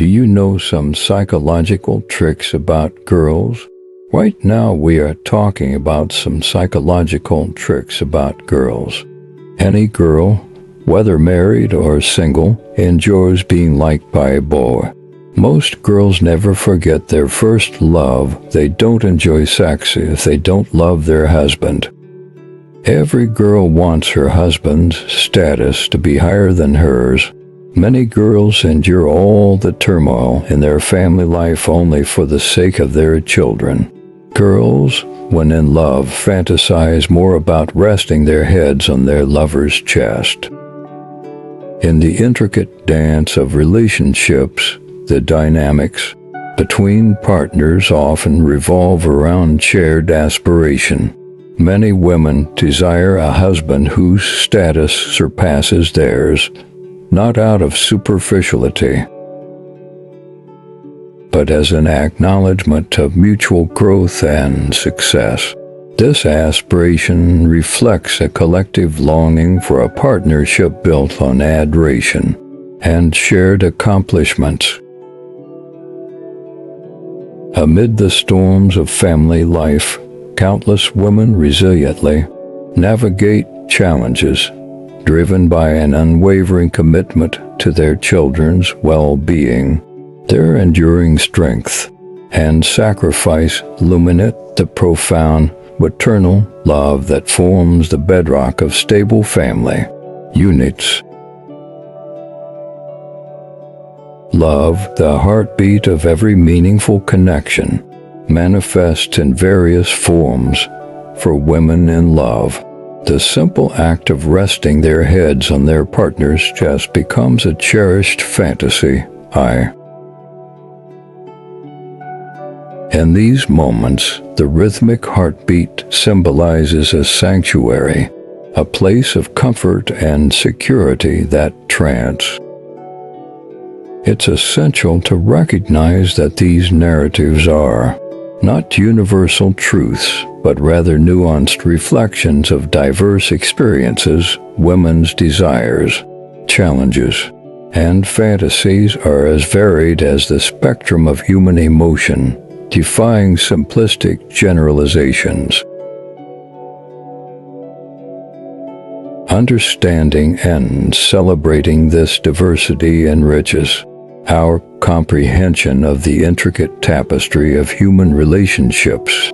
Do you know some psychological tricks about girls? Right now we are talking about some psychological tricks about girls. Any girl, whether married or single, enjoys being liked by a boy. Most girls never forget their first love. They don't enjoy sex if they don't love their husband. Every girl wants her husband's status to be higher than hers. Many girls endure all the turmoil in their family life only for the sake of their children. Girls, when in love, fantasize more about resting their heads on their lover's chest. In the intricate dance of relationships, the dynamics between partners often revolve around shared aspiration. Many women desire a husband whose status surpasses theirs, not out of superficiality, but as an acknowledgement of mutual growth and success. This aspiration reflects a collective longing for a partnership built on adoration and shared accomplishments. Amid the storms of family life, countless women resiliently navigate challenges, driven by an unwavering commitment to their children's well-being. Their enduring strength and sacrifice illuminate the profound maternal love that forms the bedrock of stable family units. Love, the heartbeat of every meaningful connection, manifests in various forms. For women in love, the simple act of resting their heads on their partner's chest becomes a cherished fantasy. In these moments, the rhythmic heartbeat symbolizes a sanctuary, a place of comfort and security that trance. It's essential to recognize that these narratives are not universal truths, but rather nuanced reflections of diverse experiences. Women's desires, challenges, and fantasies are as varied as the spectrum of human emotion, defying simplistic generalizations. Understanding and celebrating this diversity enriches our comprehension of the intricate tapestry of human relationships.